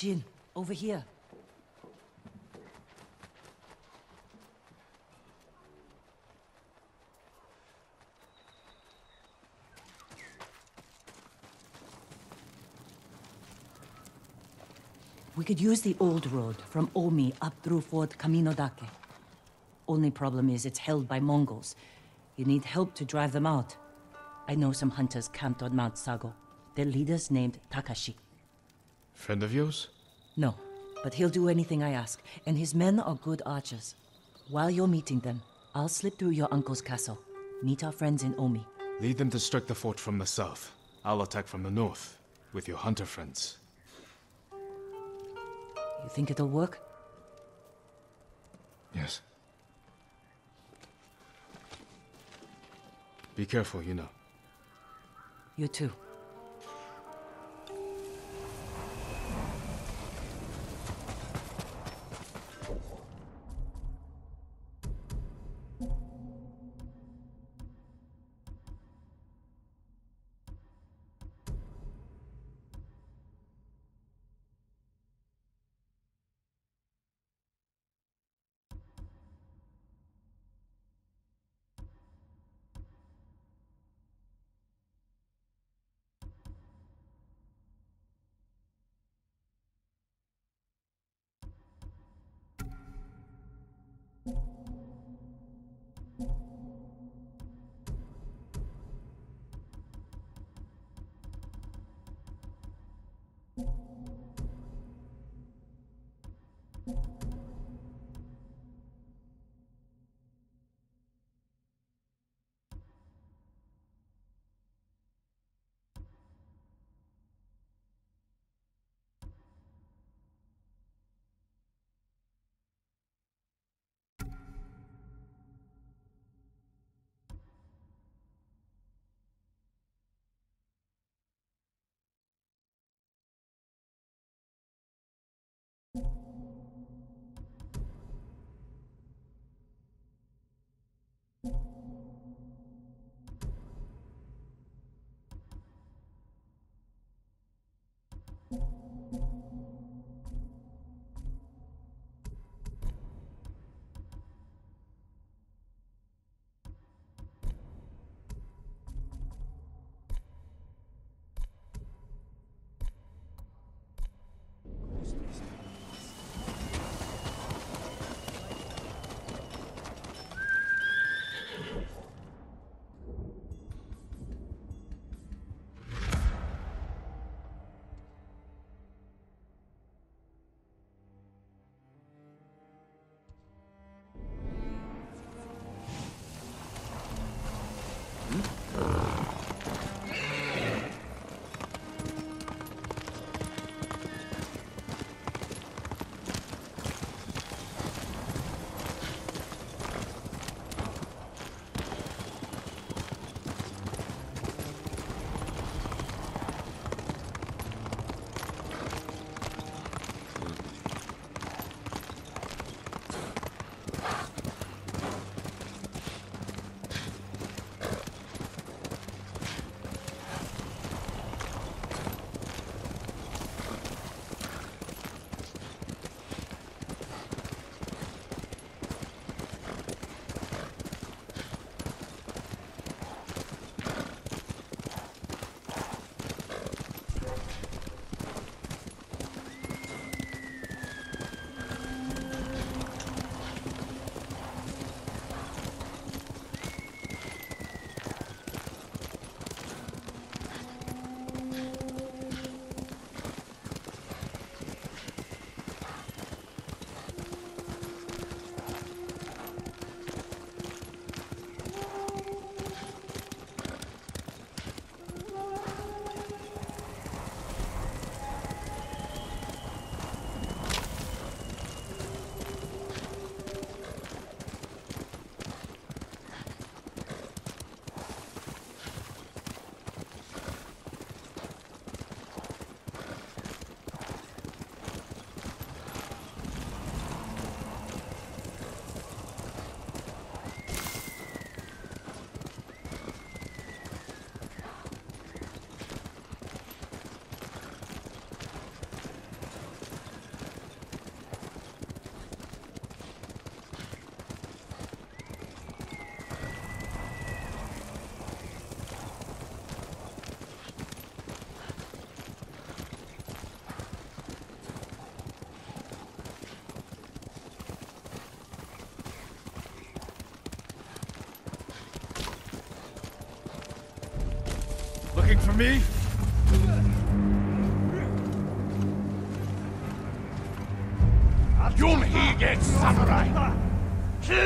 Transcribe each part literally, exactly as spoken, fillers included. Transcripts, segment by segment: Jin, over here. We could use the old road from Omi up through Fort Kaminodake. Only problem is it's held by Mongols. You need help to drive them out. I know some hunters camped on Mount Sago. Their leader's named Takashi. Friend of yours? No, but he'll do anything I ask, and his men are good archers. While you're meeting them, I'll slip through your uncle's castle. Meet our friends in Omi. Lead them to strike the fort from the south. I'll attack from the north, with your hunter friends. You think it'll work? Yes. Be careful, Yuna. You too. looking for me? You'll hear again, samurai! Kill!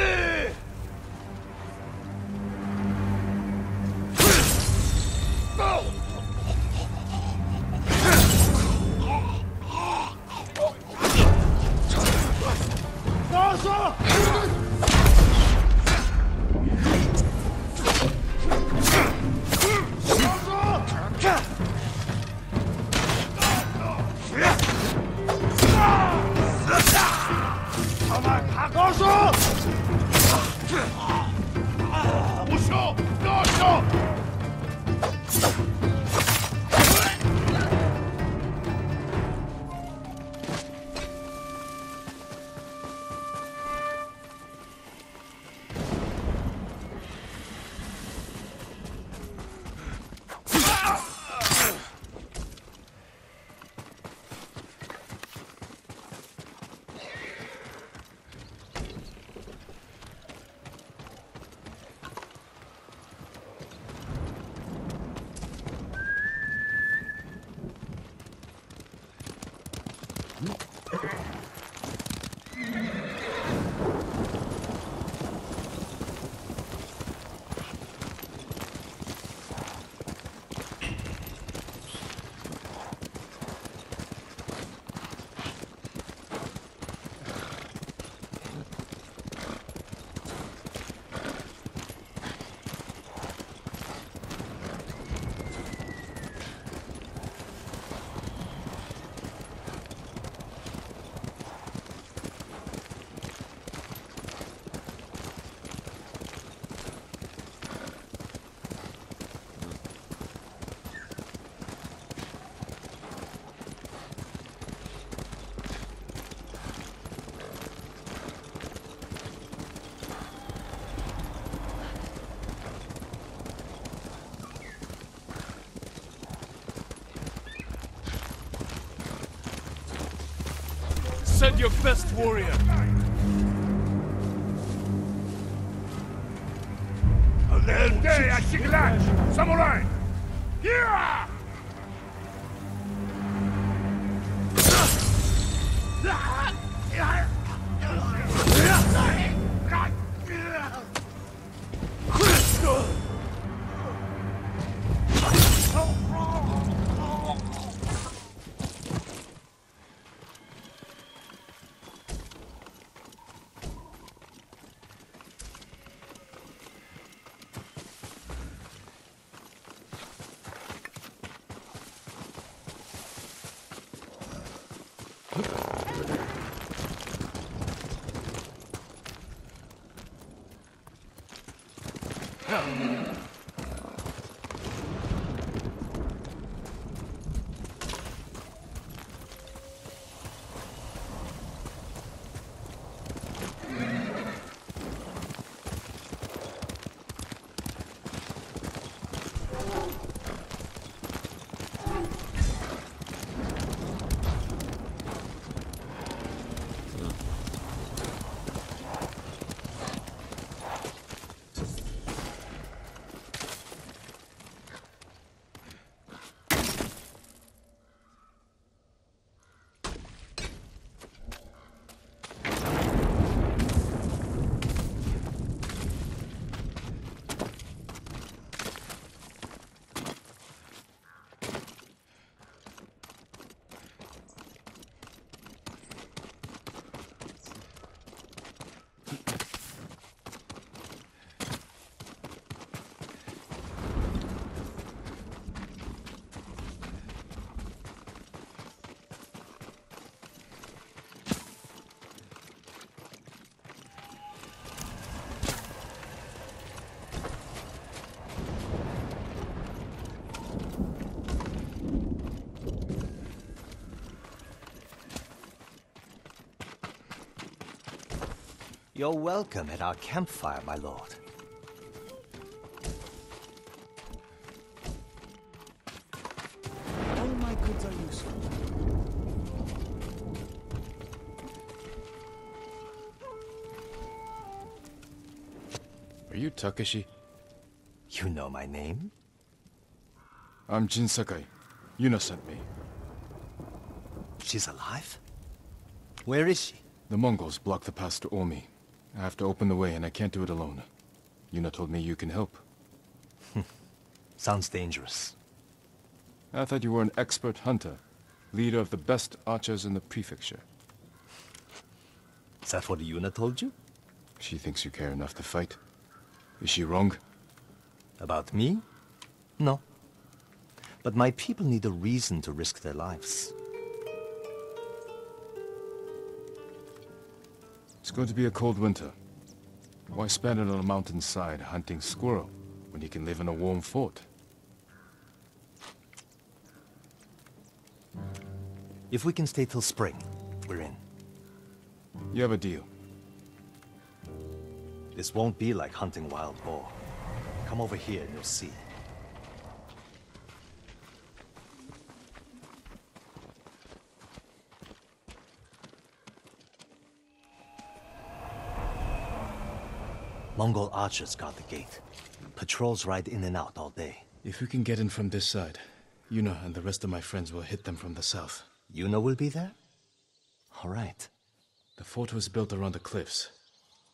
Send your best warrior. Today day at Chiclatch, samurai. Here. You're welcome at our campfire, my lord. All my goods are useful. Are you Takashi? You know my name? I'm Jin Sakai. Yuna sent me. She's alive? Where is she? The Mongols blocked the pass to Omi. I have to open the way and I can't do it alone. Yuna told me you can help. Sounds dangerous. I thought you were an expert hunter, leader of the best archers in the prefecture. Is that what Yuna told you? She thinks you care enough to fight. Is she wrong? About me? No. But my people need a reason to risk their lives. It's going to be a cold winter. Why spend it on a mountainside hunting squirrel when you can live in a warm fort? If we can stay till spring, we're in. You have a deal. This won't be like hunting wild boar. Come over here and you'll see. Mongol archers guard the gate. Patrols ride in and out all day. If we can get in from this side, Yuna and the rest of my friends will hit them from the south. Yuna will be there? All right. The fort was built around the cliffs.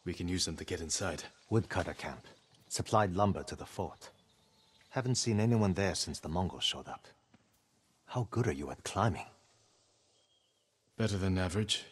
We can use them to get inside. Woodcutter camp. Supplied lumber to the fort. Haven't seen anyone there since the Mongols showed up. How good are you at climbing? Better than average.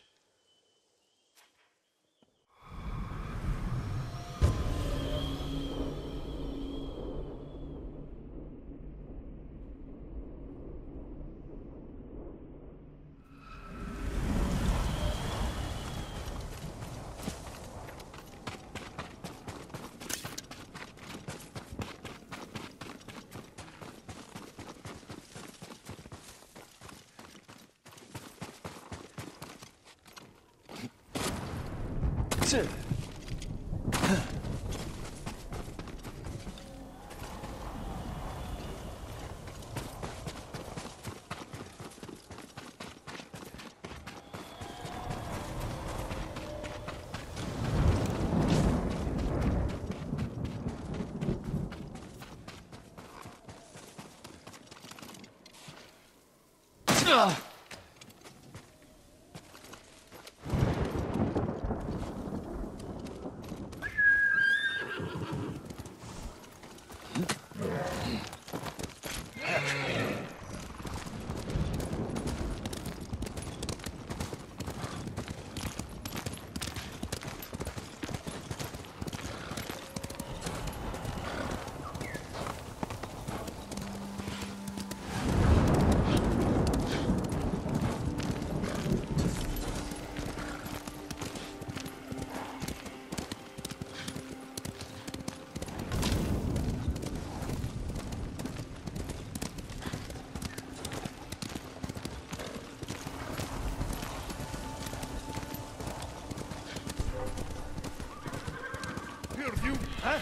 Hey!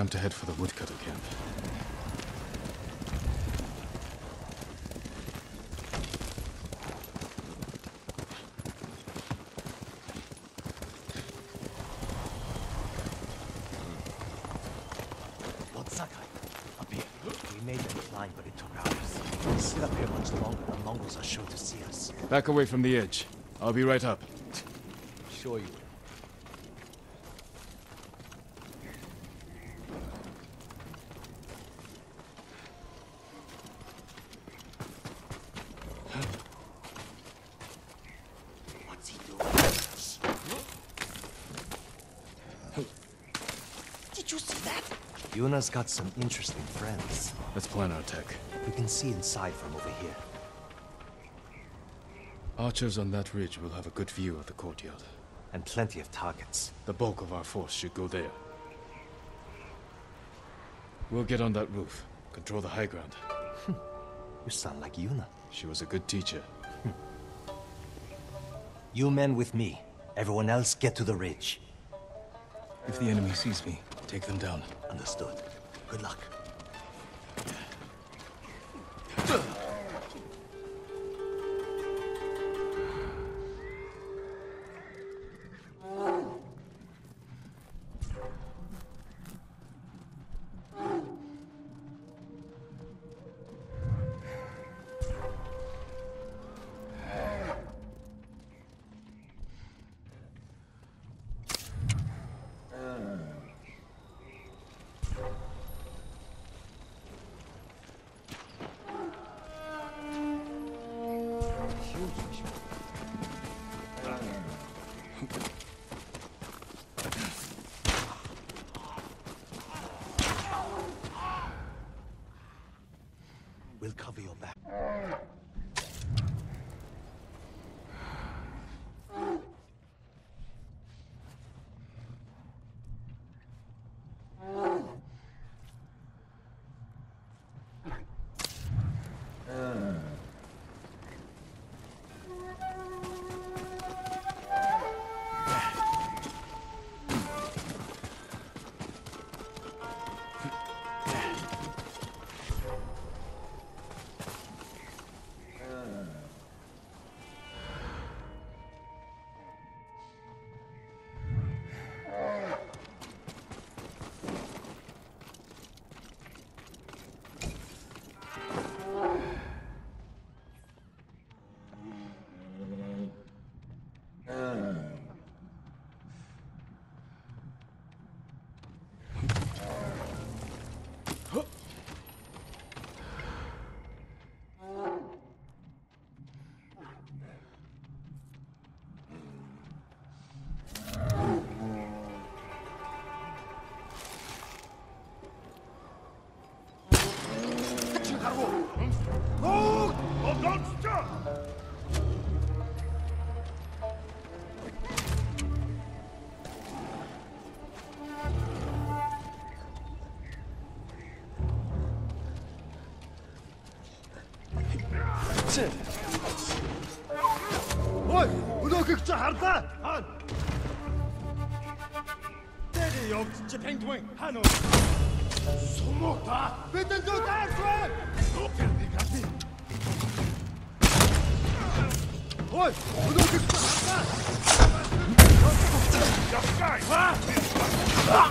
Time to head for the woodcutter camp. Lord Sakai, up here. We made the climb, but it took hours. We'll sit up here much longer. The Mongols are sure to see us. Back away from the edge. I'll be right up. Sure you will. Yuna's got some interesting friends. Let's plan our attack. We can see inside from over here. Archers on that ridge will have a good view of the courtyard. And plenty of targets. The bulk of our force should go there. We'll get on that roof. Control the high ground. You sound like Yuna. She was a good teacher. You men with me. Everyone else get to the ridge. If the enemy sees me, take them down. Understood. Good luck. We'll cover your back. Oy! Өнөөхөд чи хардаа! Хаан! Тэри явж чи пингвин! Хаан уу! Сумута! Бидэн зү таарсан! Тэрний гати! Ой! Өнөөхөд чи хардаа! Яскай! Ха! Ха! Ah!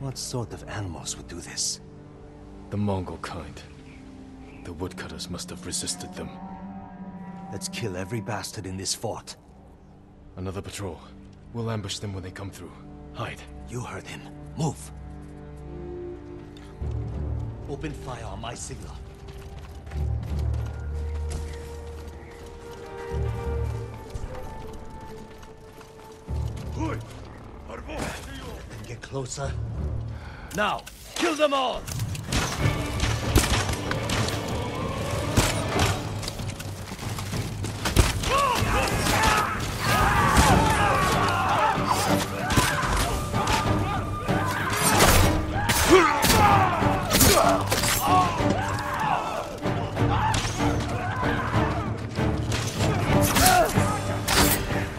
What sort of animals would do this? The Mongol kind. The woodcutters must have resisted them. Let's kill every bastard in this fort. Another patrol. We'll ambush them when they come through. Hide. You heard him. Move. Open fire on my signal. And get closer. Now, kill them all! Come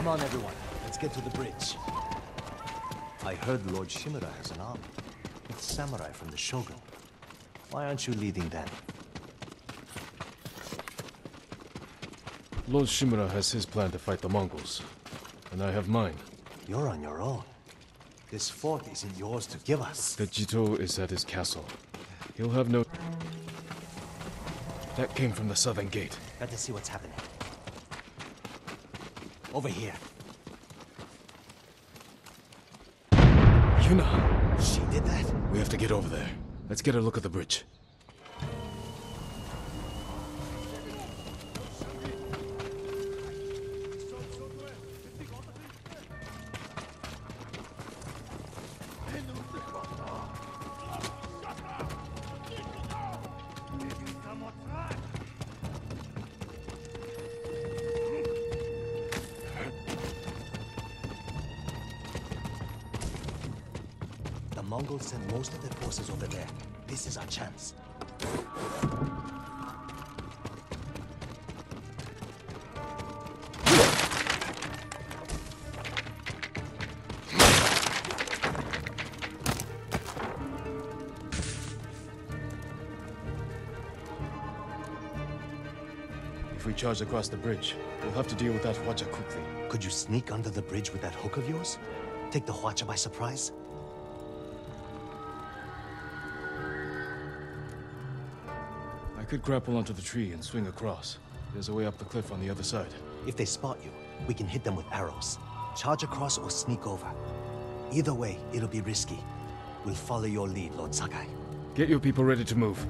on, everyone. Let's get to the bridge. I heard Lord Shimura has an army. Samurai from the Shogun. Why aren't you leading them? Lord Shimura has his plan to fight the Mongols, and I have mine. You're on your own. This fort isn't yours to give us. The Jito is at his castle. He'll have no... That came from the southern gate. Better see what's happening. Over here. Yuna! She did that? We have to get over there. Let's get a look at the bridge. Send most of their forces over there. This is our chance. If we charge across the bridge, we'll have to deal with that Hwacha quickly. Could you sneak under the bridge with that hook of yours? Take the Hwacha by surprise? I could grapple onto the tree and swing across. There's a way up the cliff on the other side. If they spot you, we can hit them with arrows. Charge across or sneak over. Either way, it'll be risky. We'll follow your lead, Lord Sakai. Get your people ready to move.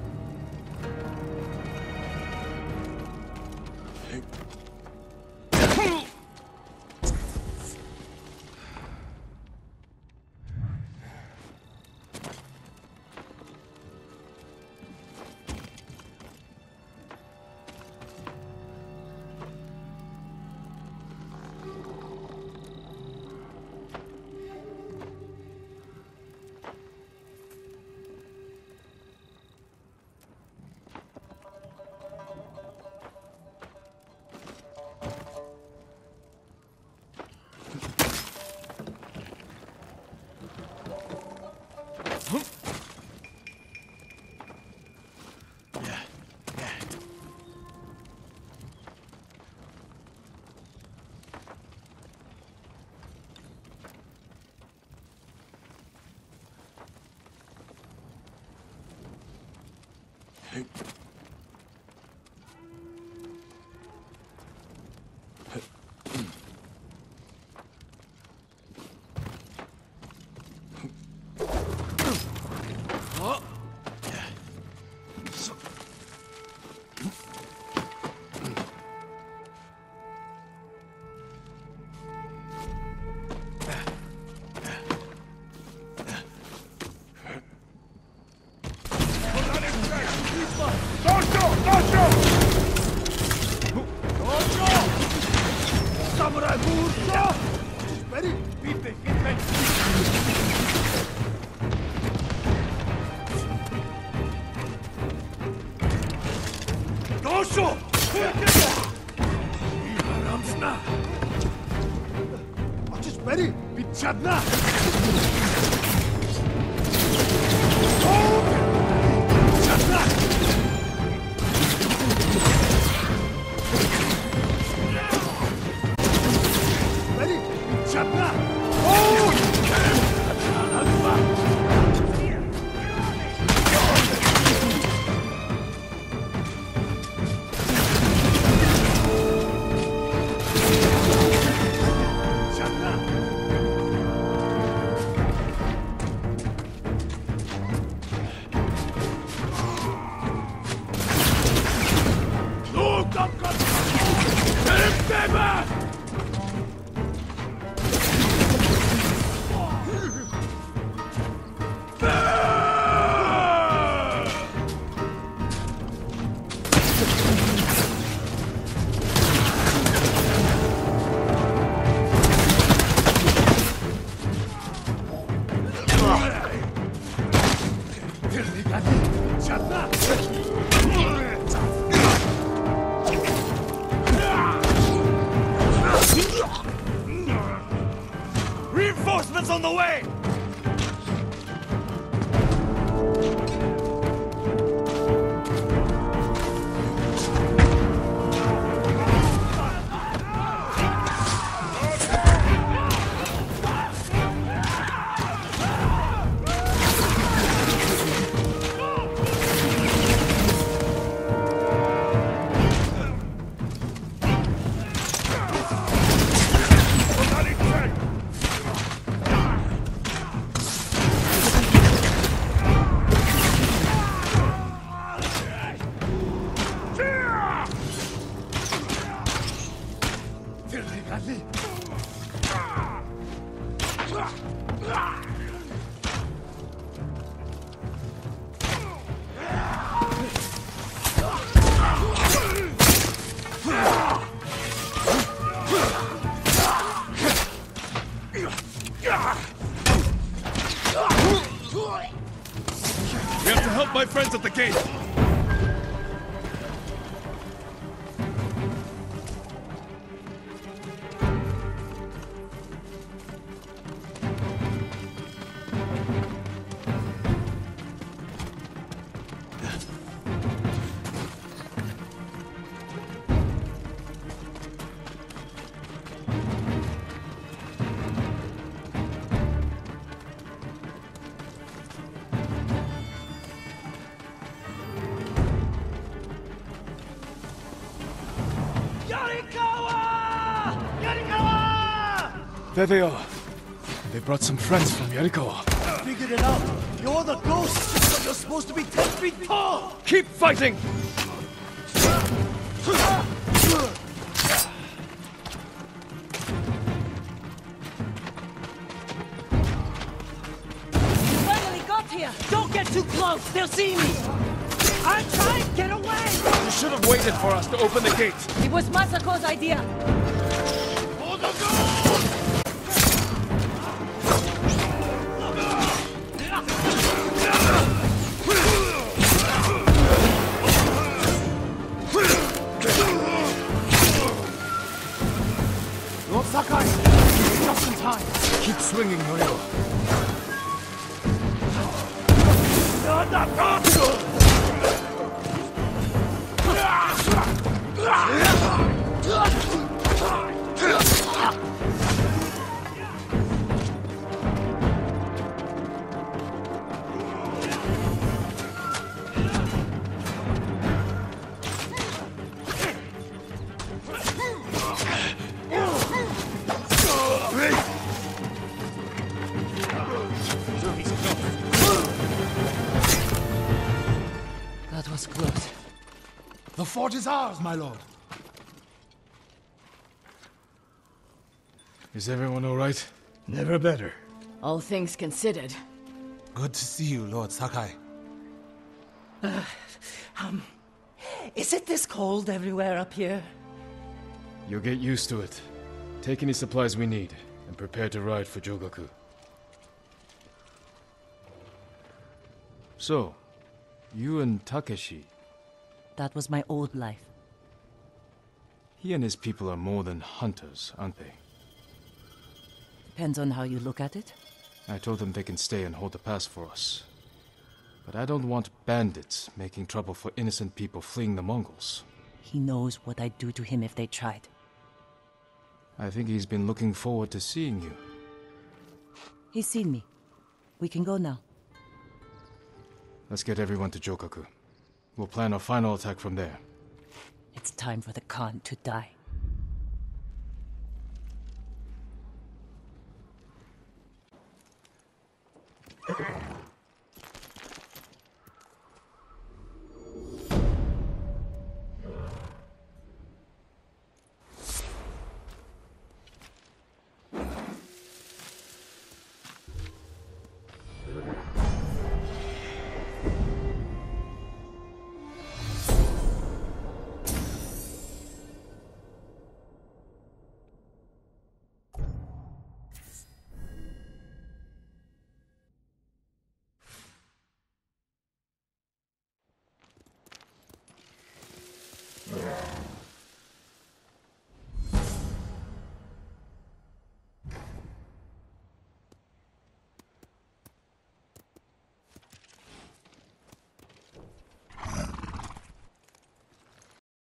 There they are. They brought some friends from Yuriko. Figured it out. You're the ghost, but you're supposed to be ten feet tall. Keep fighting. You finally got here. Don't get too close. They'll see me. I'm trying to get away. You should have waited for us to open the gate. It was Masako's idea. Hold the goal! Sakai, just in time. Keep swinging, Norio. That was close. The fort is ours, my lord. Is everyone all right? Never better. All things considered. Good to see you, Lord Sakai. Uh, um, is it this cold everywhere up here? You'll get used to it. Take any supplies we need, and prepare to ride for Jōgaku. So, you and Takashi... That was my old life. He and his people are more than hunters, aren't they? Depends on how you look at it. I told them they can stay and hold the pass for us. But I don't want bandits making trouble for innocent people fleeing the Mongols. He knows what I'd do to him if they tried. I think he's been looking forward to seeing you. He's seen me. We can go now. Let's get everyone to Jōgaku. We'll plan our final attack from there. It's time for the Khan to die.